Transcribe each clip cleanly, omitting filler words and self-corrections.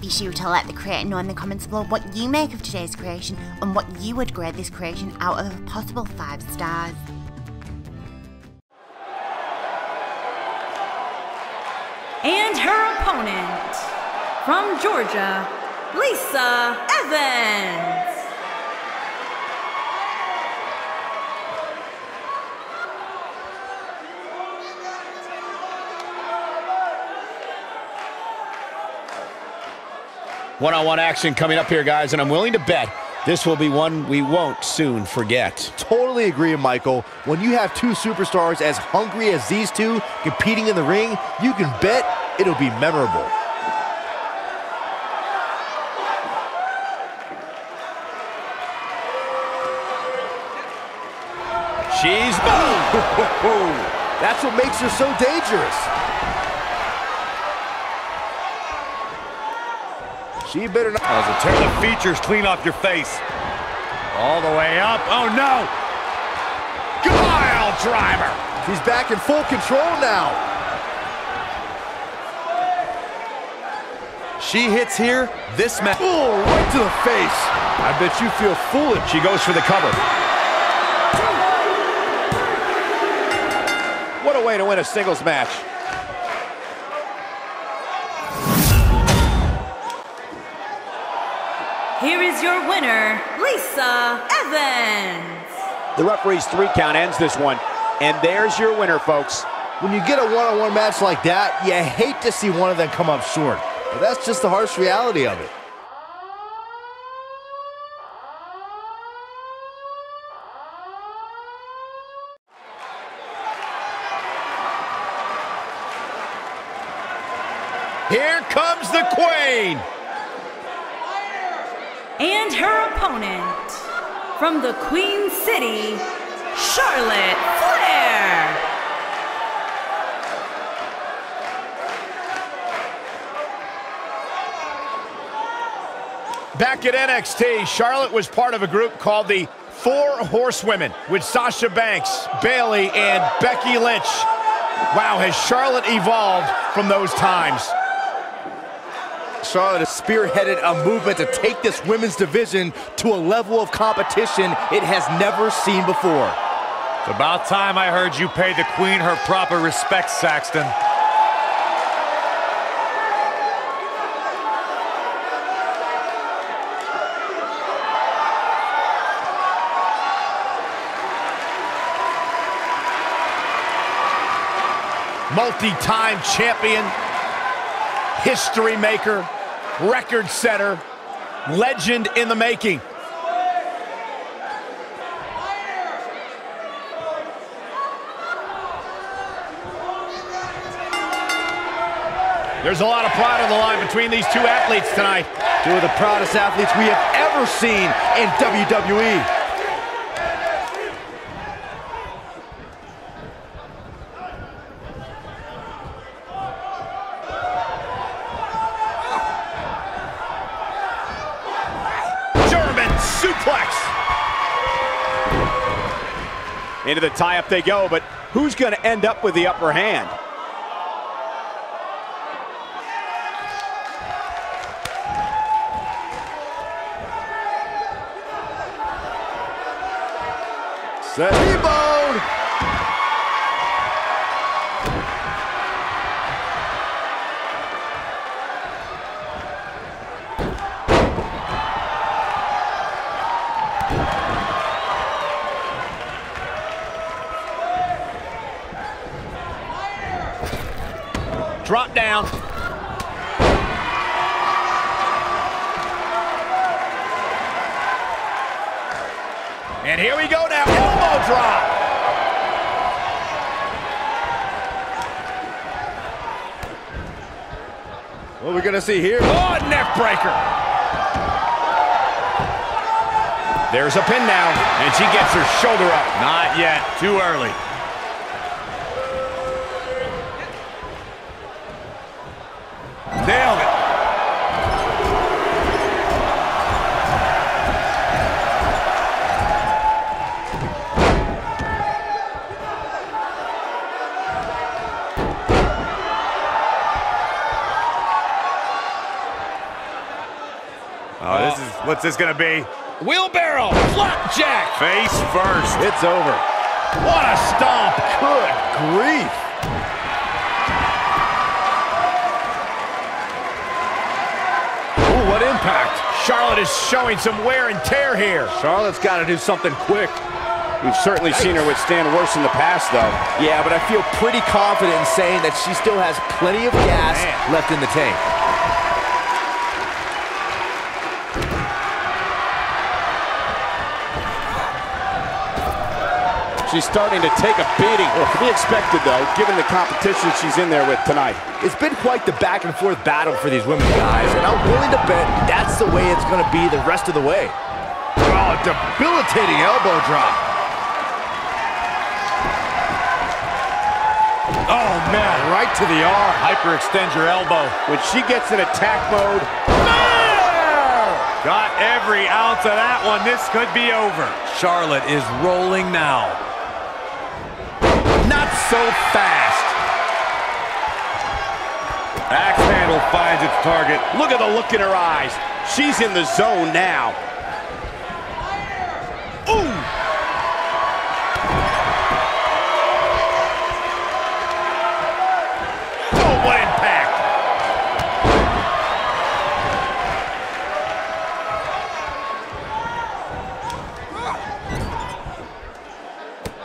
Be sure to let the creator know in the comments below what you make of today's creation and what you would grade this creation out of a possible 5 stars. And her opponent, from Georgia, Lisa Evans. One-on-one action coming up here, guys, and I'm willing to bet this will be one we won't soon forget. Totally agree, Michael. When you have two superstars as hungry as these two competing in the ring, you can bet it'll be memorable. She's boom! That's what makes her so dangerous. She better not. Turn the features clean off your face. All the way up. Oh, no. Coyle Driver. She's back in full control now. She hits here. This match. Oh, right to the face. I bet you feel foolish. She goes for the cover. What a way to win a singles match. Here is your winner, Lisa Evans. The referee's 3 count ends this one, and there's your winner, folks. When you get a one-on-one match like that, you hate to see one of them come up short. But that's just the harsh reality of it. Here comes the Queen. And her opponent, from the Queen City, Charlotte Flair. Back at NXT, Charlotte was part of a group called the Four Horsewomen with Sasha Banks, Bayley, and Becky Lynch. Wow, has Charlotte evolved from those times. Charlotte has spearheaded a movement to take this women's division to a level of competition it has never seen before. It's about time I heard you pay the Queen her proper respect, Saxton. Multi-time champion. History maker, record setter, legend in the making. There's a lot of pride on the line between these two athletes tonight. Two of the proudest athletes we have ever seen in WWE. Into the tie-up they go, but who's going to end up with the upper hand? Set. T-bone! dropped down. And here we go now, elbow drop. What we're gonna see here, oh, neck breaker. There's a pin now, and she gets her shoulder up. Not yet, too early. Nailed it. What's this gonna be? Wheelbarrow, flapjack. Face first. It's over. What a stomp. Good grief. Ooh, what impact. Charlotte is showing some wear and tear here. Charlotte's gotta do something quick. We've certainly seen her withstand worse in the past, though. Yeah, but I feel pretty confident in saying that she still has plenty of gas left in the tank. She's starting to take a beating. Well, to be expected, though, given the competition she's in there with tonight. It's been quite the back-and-forth battle for these women, guys, and I'm willing to bet that's the way it's going to be the rest of the way. Oh, a debilitating elbow drop. Oh, man, right to the arm. Hyperextend your elbow. When she gets in attack mode... Got every ounce of that one. This could be over. Charlotte is rolling now. Not so fast. Axe handle finds its target. Look at the look in her eyes. She's in the zone now. Ooh! Oh, what impact!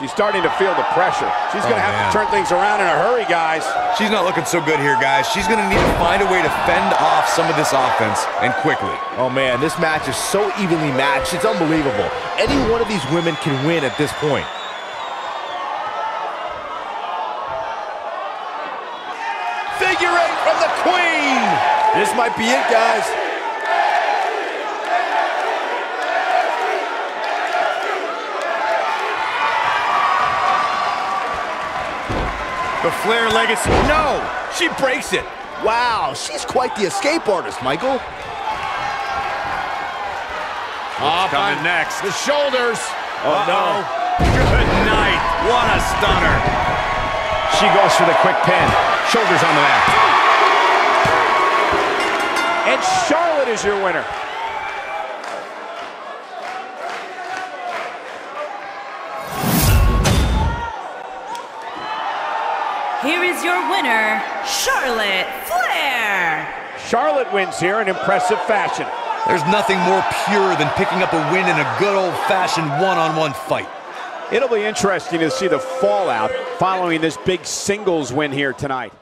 She's starting to feel the pressure. She's going to have to turn things around in a hurry, guys. She's not looking so good here, guys. She's going to need to find a way to fend off some of this offense, and quickly. Oh, man, this match is so evenly matched. It's unbelievable. Any one of these women can win at this point. Figure eight from the queen. This might be it, guys. The Flair legacy, no! She breaks it! Wow, she's quite the escape artist, Michael. Coming next. The shoulders. Oh, no. Good night. What a stunner. She goes for the quick pin. Shoulders on the back. And Charlotte is your winner. Here is your winner, Charlotte Flair. Charlotte wins here in impressive fashion. There's nothing more pure than picking up a win in a good old-fashioned one-on-one fight. It'll be interesting to see the fallout following this big singles win here tonight.